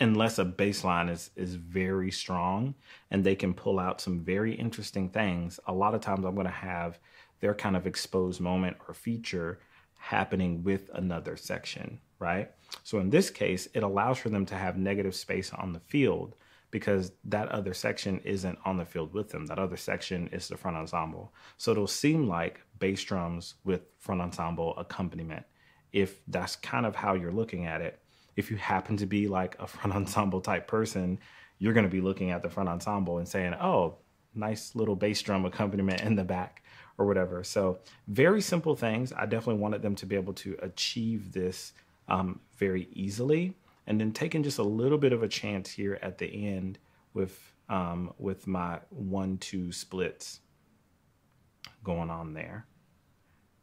Unless a bass line is very strong and they can pull out some very interesting things, a lot of times I'm going to have their kind of exposed moment or feature happening with another section, right? So in this case, it allows for them to have negative space on the field because that other section isn't on the field with them. That other section is the front ensemble. So it'll seem like bass drums with front ensemble accompaniment, if that's kind of how you're looking at it. If you happen to be like a front ensemble type person, you're going to be looking at the front ensemble and saying, oh, nice little bass drum accompaniment in the back or whatever. So very simple things. I definitely wanted them to be able to achieve this very easily. And then taking just a little bit of a chance here at the end with my 1-2 splits going on there.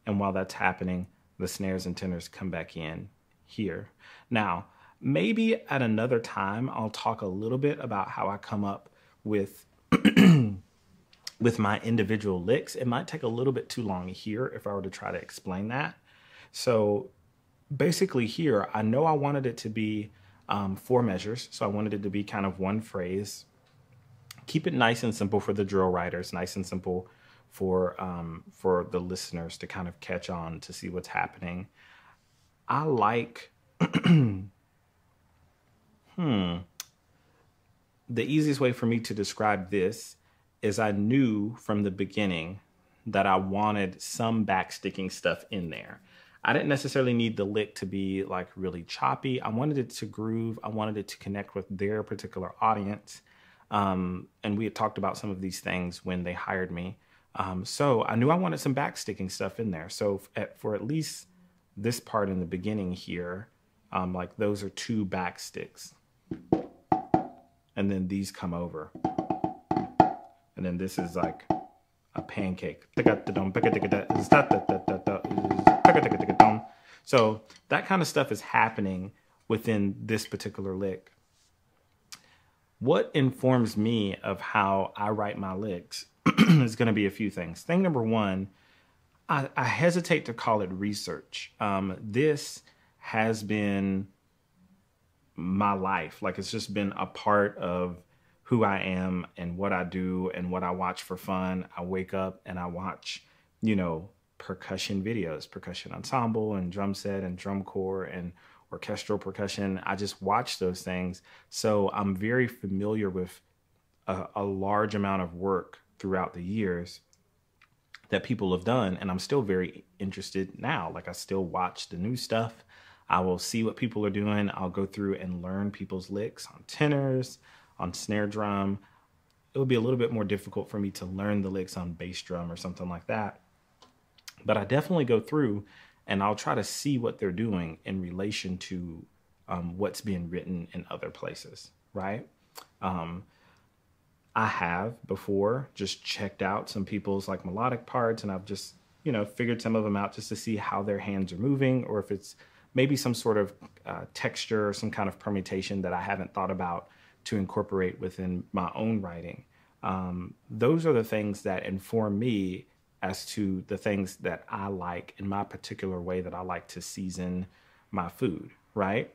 And while that's happening, the snares and tenors come back in here. Now, maybe at another time, I'll talk a little bit about how I come up with, with my individual licks. It might take a little bit too long here if I were to try to explain that. So basically here, I know I wanted it to be 4 measures. So I wanted it to be kind of one phrase. Keep it nice and simple for the drill writers, nice and simple for the listeners to kind of catch on to see what's happening. I like, the easiest way for me to describe this is I knew from the beginning that I wanted some backsticking stuff in there. I didn't necessarily need the lick to be like really choppy. I wanted it to groove. I wanted it to connect with their particular audience. And we had talked about some of these things when they hired me. So I knew I wanted some backsticking stuff in there. So for at least this part in the beginning here, like those are 2 backsticks. And then these come over. And then this is like a pancake. So that kind of stuff is happening within this particular lick. What informs me of how I write my licks is going to be a few things. Thing number one, I hesitate to call it research. This has been my life. Like, it's just been a part of who I am and what I do and what I watch for fun. I wake up and I watch, you know, percussion videos, percussion ensemble and drum set and drum corps and orchestral percussion. I just watch those things. So I'm very familiar with a large amount of work throughout the years that people have done, and I'm still very interested now. Like, I still watch the new stuff. I will see what people are doing. I'll go through and learn people's licks on tenors, on snare drum. It would be a little bit more difficult for me to learn the licks on bass drum or something like that. But I definitely go through and I'll try to see what they're doing in relation to what's being written in other places, right? I have before just checked out some people's like melodic parts, and I've just, you know, figured some of them out just to see how their hands are moving, or if it's maybe some sort of texture or some kind of permutation that I haven't thought about to incorporate within my own writing. Those are the things that inform me as to the things that I like in my particular way that I like to season my food, right?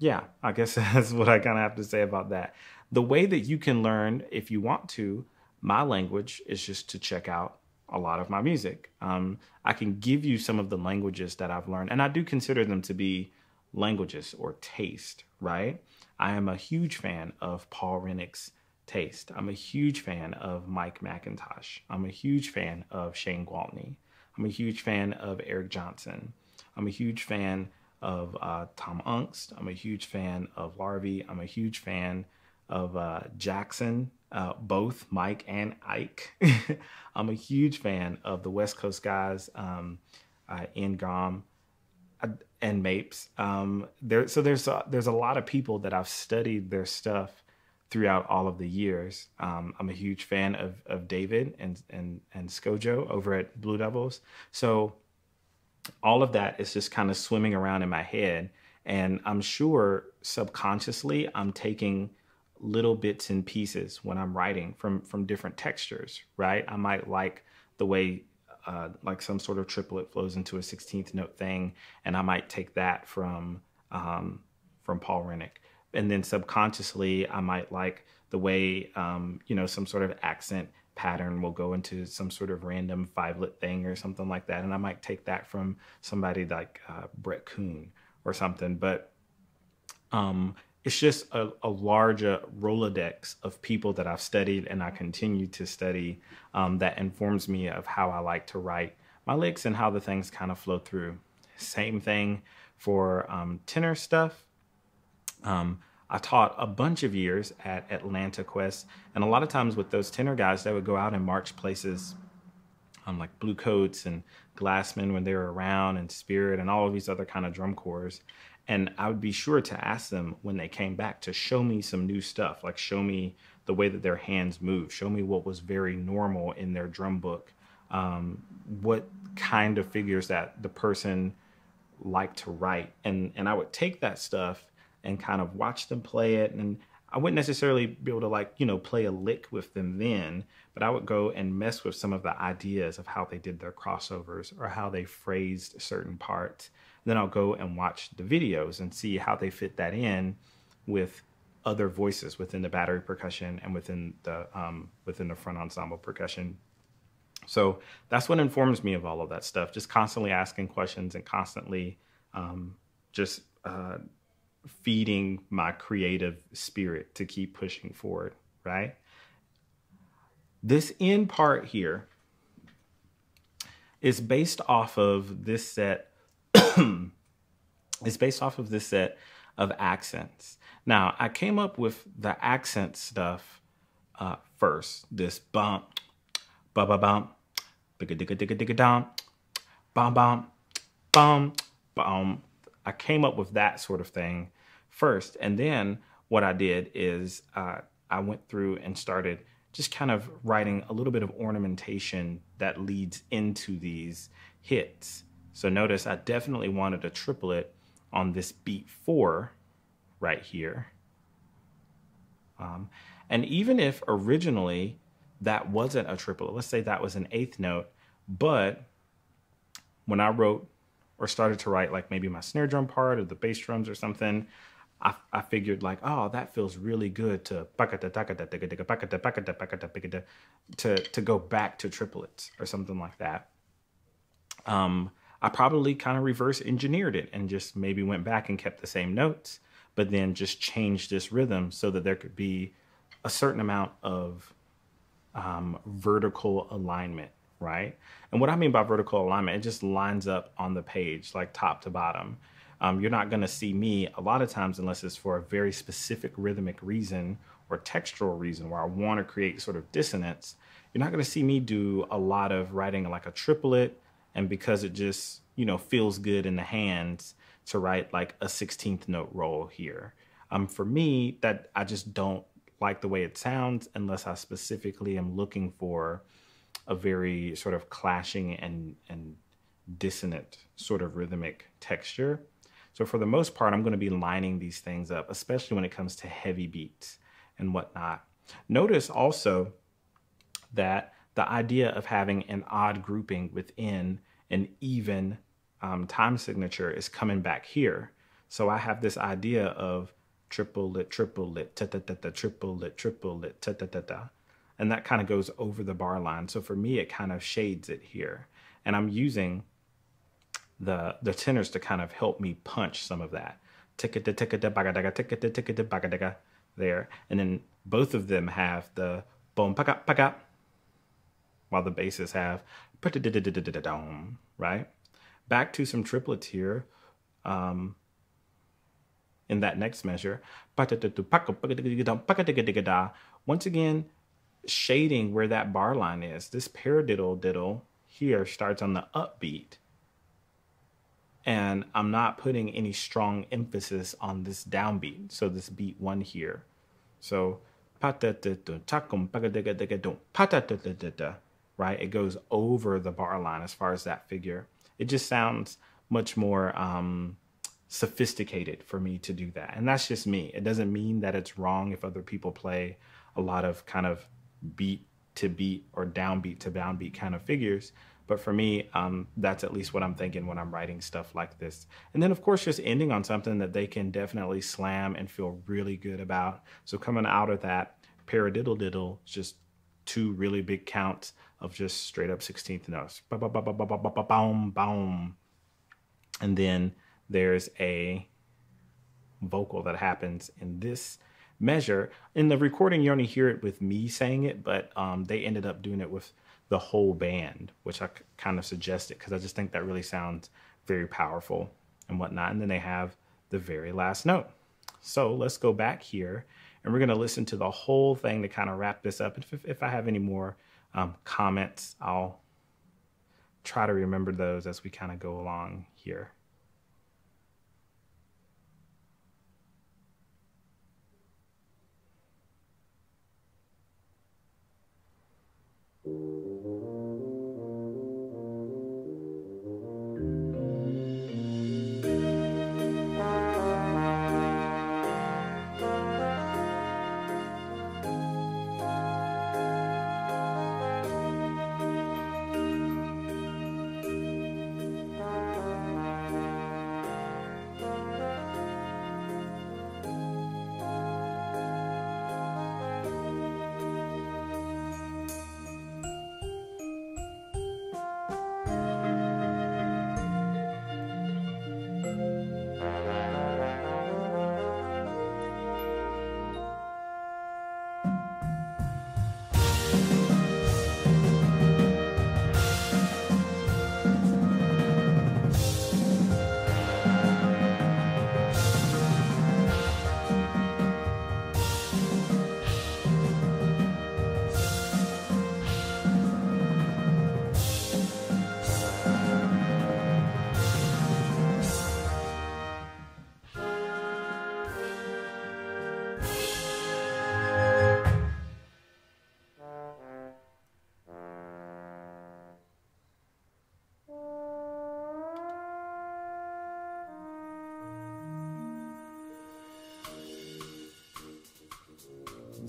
Yeah, I guess that's what I kind of have to say about that. The way that you can learn, if you want to, my language is just to check out a lot of my music. I can give you some of the languages that I've learned, and I do consider them to be languages or taste, right? I am a huge fan of Paul Rennick's taste. I'm a huge fan of Mike McIntosh. I'm a huge fan of Shane Gualtney. I'm a huge fan of Eric Johnson. I'm a huge fan of Tom Ungst. I'm a huge fan of Larvey. I'm a huge fan of Jackson, both Mike and Ike. I'm a huge fan of the West Coast guys, Ingram and Mapes. So there's a lot of people that I've studied their stuff throughout all of the years. I'm a huge fan of David and Scojo over at Blue Devils. So all of that is just kind of swimming around in my head. And I'm sure subconsciously I'm taking little bits and pieces when I'm writing from different textures, right? I might like the way like some sort of triplet flows into a 16th note thing, and I might take that from Paul Rennick. And then subconsciously, I might like the way, you know, some sort of accent pattern will go into some sort of random fivelet thing or something like that. And I might take that from somebody like Brett Kuhn or something. But it's just a larger Rolodex of people that I've studied and I continue to study that informs me of how I like to write my licks and how the things kind of flow through. Same thing for tenor stuff. I taught a bunch of years at Atlanta Quest, and a lot of times with those tenor guys, they would go out and march places like Bluecoats and Glassmen when they were around, and Spirit and all of these other kind of drum corps. And I would be sure to ask them when they came back to show me some new stuff, like show me the way that their hands move, show me what was very normal in their drum book, what kind of figures that the person liked to write. And I would take that stuff and kind of watch them play it. And I wouldn't necessarily be able to, like, you know, play a lick with them then, but I would go and mess with some of the ideas of how they did their crossovers or how they phrased certain parts. And then I'll go and watch the videos and see how they fit that in with other voices within the battery percussion and within the front ensemble percussion. So that's what informs me of all of that stuff, just constantly asking questions and constantly feeding my creative spirit to keep pushing forward, right? This end part here is based off of this set. It's based off of this set of accents. Now, I came up with the accent stuff first. This bump, ba ba bump, digga digga digga digga dump, bum bum, bum bum. I came up with that sort of thing first. And then what I did is I went through and started just kind of writing a little bit of ornamentation that leads into these hits. So notice I definitely wanted a triplet on this beat 4 right here. And even if originally that wasn't a triplet, let's say that was an 8th note, but when I wrote or started to write like maybe my snare drum part or the bass drums or something, I figured like, oh, that feels really good to go back to triplets or something like that. I probably kind of reverse engineered it and just maybe went back and kept the same notes, but then just changed this rhythm so that there could be a certain amount of vertical alignment. Right? And what I mean by vertical alignment, it just lines up on the page, like top to bottom. You're not going to see me a lot of times unless it's for a very specific rhythmic reason or textural reason where I want to create sort of dissonance. You're not going to see me do a lot of writing like a triplet, and because it just, you know, feels good in the hands to write like a 16th note roll here. For me, that I just don't like the way it sounds unless I specifically am looking for a very sort of clashing and dissonant sort of rhythmic texture. So for the most part, I'm going to be lining these things up, especially when it comes to heavy beats and whatnot. Notice also that the idea of having an odd grouping within an even time signature is coming back here. So I have this idea of triplet, ta-ta-ta-ta, triplet, triplet, ta-ta-ta-ta. And that kind of goes over the bar line. So for me, it kind of shades it here. And I'm using the tenors to kind of help me punch some of that. There. And then both of them have the boom, paka, while the basses have, right? Back to some triplets here in that next measure. Once again, shading where that bar line is. This paradiddle diddle here starts on the upbeat, and I'm not putting any strong emphasis on this downbeat. So this beat 1 here. So right? It goes over the bar line as far as that figure. It just sounds much more sophisticated for me to do that. And that's just me. It doesn't mean that it's wrong if other people play a lot of kind of beat to beat or downbeat to downbeat kind of figures. But for me, that's at least what I'm thinking when I'm writing stuff like this. And then of course, just ending on something that they can definitely slam and feel really good about. So coming out of that, paradiddle diddle, just two really big counts of just straight up 16th notes. Ba-ba-ba-ba-ba-ba-ba-boom, boom. And then there's a vocal that happens in this measure. In the recording, you only hear it with me saying it, but they ended up doing it with the whole band, which I kind of suggested because I just think that really sounds very powerful and whatnot. And then they have the very last note. So let's go back here and we're going to listen to the whole thing to kind of wrap this up. If I have any more comments, I'll try to remember those as we kind of go along here.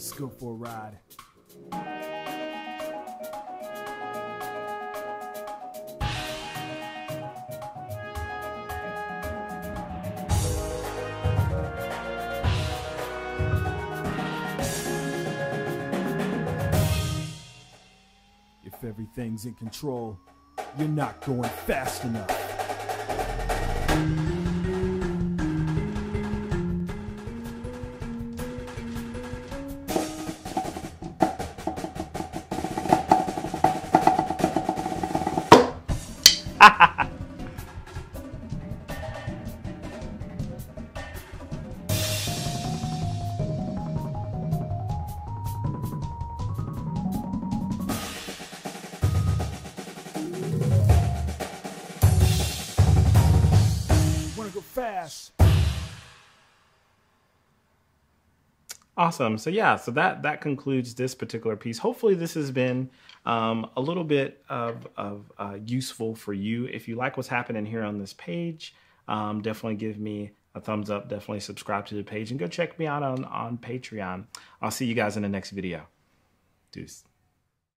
Let's go for a ride. If everything's in control, you're not going fast enough. Awesome. So yeah, so that concludes this particular piece. Hopefully this has been a little bit of useful for you. If you like what's happening here on this page, definitely give me a thumbs up, definitely subscribe to the page, and go check me out on Patreon. I'll see you guys in the next video. Deuce.